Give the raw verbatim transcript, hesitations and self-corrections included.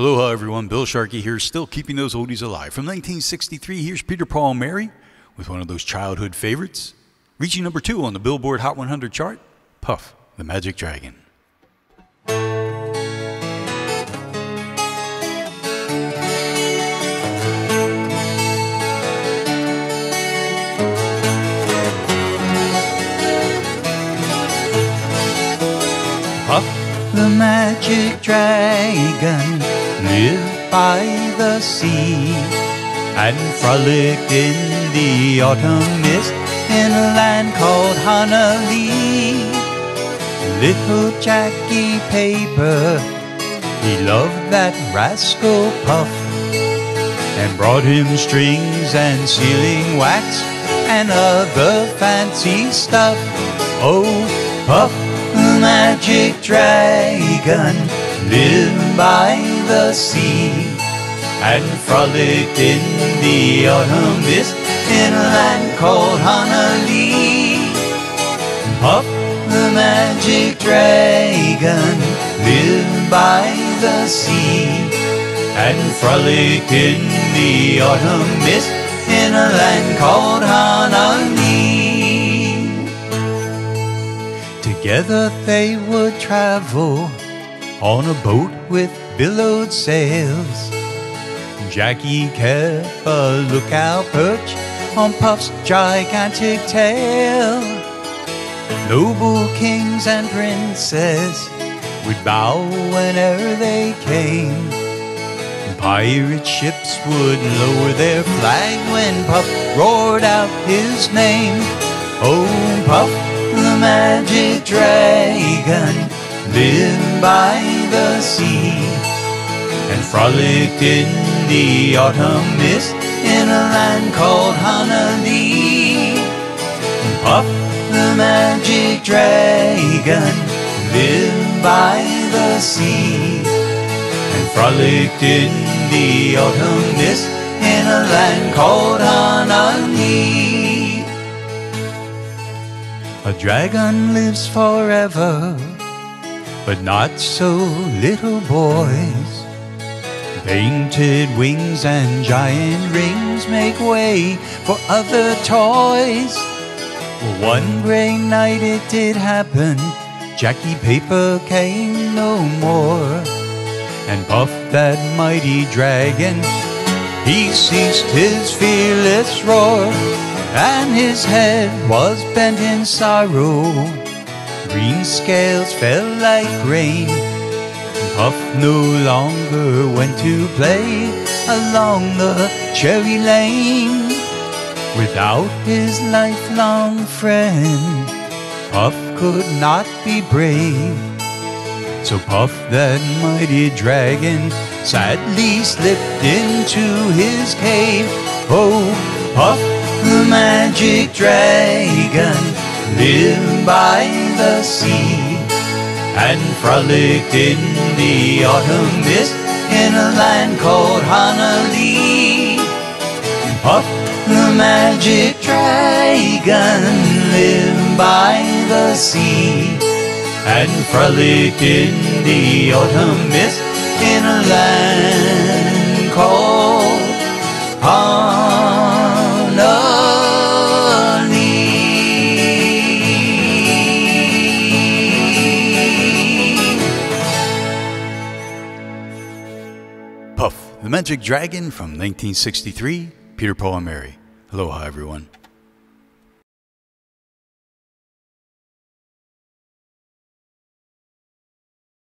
Aloha everyone, Bill Sharkey here, still keeping those oldies alive. From nineteen sixty-three, here's Peter, Paul and Mary with one of those childhood favorites, reaching number two on the Billboard Hot one hundred chart, Puff, the Magic Dragon. Puff, the Magic Dragon, lived by the sea and frolicked in the autumn mist in a land called Honahlee. Little Jackie Paper, he loved that rascal Puff and brought him strings and sealing wax and other fancy stuff. Oh, Puff, the Magic Dragon, lived by the sea and frolicked in the autumn mist in a land called Honahlee. Puff, the Magic Dragon, lived by the sea and frolicked in the autumn mist in a land called Honahlee. Together they would travel on a boat with billowed sails. Jackie kept a lookout perch on Puff's gigantic tail. Noble kings and princes would bow whenever they came. Pirate ships would lower their flag when Puff roared out his name. Oh, Puff, the Magic Dragon, lived by the sea and frolicked in the autumn mist in a land called Honahlee. Puff, the Magic Dragon, lived by the sea and frolicked in the autumn mist in a land called Honahlee. A dragon lives forever, but not so little boys. Painted wings and giant rings make way for other toys. One grey night it did happen, Jackie Paper came no more, and Puff, that mighty dragon, he ceased his fearless roar, and his head was bent in sorrow. Green scales fell like rain. Puff no longer went to play along the cherry lane. Without his lifelong friend, Puff could not be brave. So Puff, that mighty dragon, sadly slipped into his cave. Oh, Puff, the Magic Dragon, lived by the sea and frolicked in the autumn mist in a land called Honahlee. Puff, the Magic Dragon, lived by the sea and frolicked in the autumn mist in a land called Honahlee. Magic Dragon from nineteen sixty-three, Peter, Paul and Mary. Aloha everyone.